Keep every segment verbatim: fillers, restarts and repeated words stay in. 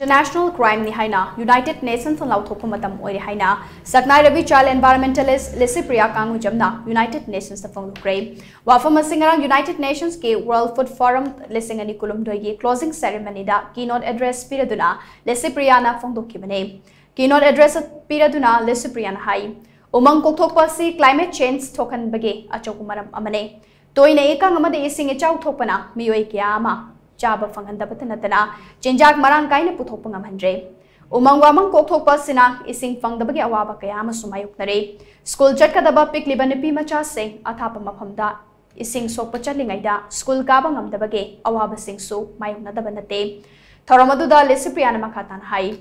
International crime ni haina United Nations la thokpa matam oi haina Saknai Ravi child environmentalist Licypriya kangu jamna United Nations ta phang Ukraine wafam singarang United Nations ke World Food Forum lisingani kulum doigi closing ceremony da keynote address piraduna Licypriya na phang dokibane keynote address piraduna Licypriya na hai umang kokthokpa si climate change thokan bage achokumaram amane toine ekang amade isinge chau thokpana miyoi kyama Jaba Fanganda Patanatana, Jinjak Marankaina Putopangam Handre. Umangwaman Koktopa Sina, Ising Fang the Bagawa Bakayama Sumayuknare. School Jakadaba Pick Libanipi Macha Sing, Atapamapamda, Ising Sopachalingida, School Gabangam the Bagay, Awaba Sing Su, Mayunada Banate, Taramaduda Licypriya Makatan Hai.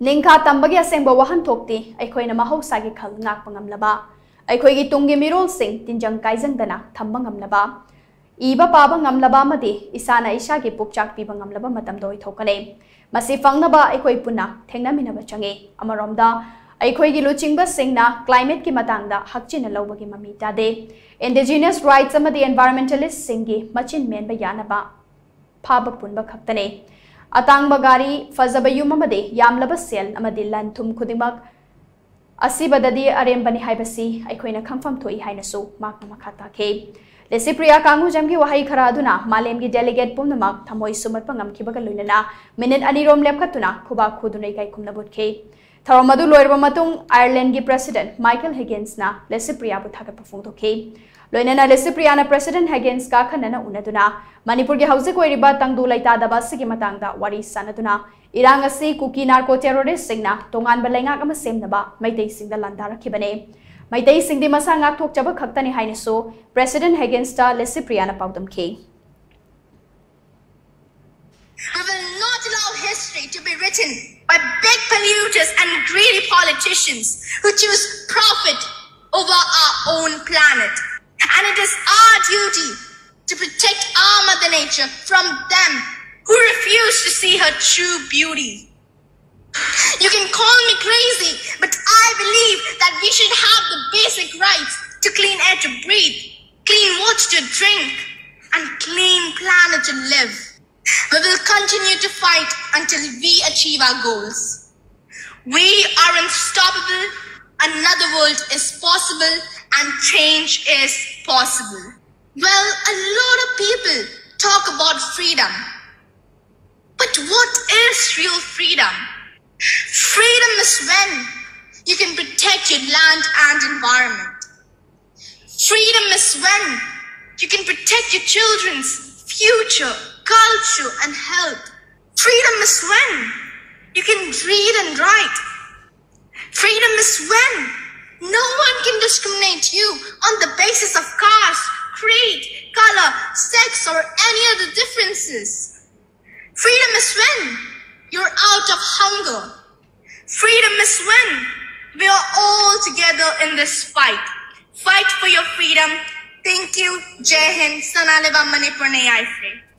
Ninka Tambagia Sing Bawahan Tokti, Akoina Maho Sagi Kalnak Pangam Laba, Akoigi Tungi Mirol Sing, Tinjang Kaizan Dana, Tambangam Laba. Iba Paba Ngamlaba Madi, Isana Isha Gi Pukchak Piba Ngamlaba Matam Doi Tokale. Masi Fangnaba Ekoi Puna, Tengnaminaba Changi, Amaromda, Ekoi Giluchingba Singna, Climate Kimatangda, Hakchin Alobagi Mamita De, Indigenous Rights Amadi Environmentalist Singi, Machin Men Bayanaba, Paba Punba Kaktane, Atang Bagari, Fazabayumamade, Yamlaba Sel, Amadilan Tum Kudimak, Asibadadi Arembani Haibasi, Ekoina Kamfam Toi Hainasu, Makmakata K. Licypriya Kangu Jamgi Wahai Karaduna, Malemgi delegate Punamak, Tamoy Sumat Pangam Kibakaluna, Minute Anirom Lepkatuna, Kuba Kudunekai Kumnabut K. Taramadu Loiramatung, Ireland Gi President, Michael Higgins na, Licypriya Butaka Pafunto K. Loinana Licypriya na President Higgins Kakanana Unaduna, Manipurgi Hausikoi Riba Tangdu Laitada Basigi Matangda, Wari Sanaduna, Irangasi Kuki Narco Terrorist Signa, Tongan Balanga Amasem Naba, Maitei Sing the Landara Kibane. Maitai Singh Masanga Tok Jabba Kakhtani Hainaso, President Higgins ta Licypriya na Pautam K. I will not allow history to be written by big polluters and greedy politicians who choose profit over our own planet. And it is our duty to protect our Mother Nature from them who refuse to see her true beauty. You can call me crazy, but I believe that we should have the basic rights to clean air to breathe, clean water to drink, and clean planet to live. We will continue to fight until we achieve our goals. We are unstoppable, another world is possible, and change is possible. Well, a lot of people talk about freedom. But what is real freedom? Freedom is when you can protect your land and environment. Freedom is when you can protect your children's future, culture, and health. Freedom is when you can read and write. Freedom is when no one can discriminate you on the basis of caste, creed, color, sex, or any other differences. Freedom is when you're out of hunger. Freedom is when we are all together in this fight. Fight for your freedom. Thank you. Jai Hind. Sanaliva Manipur Nayai Free.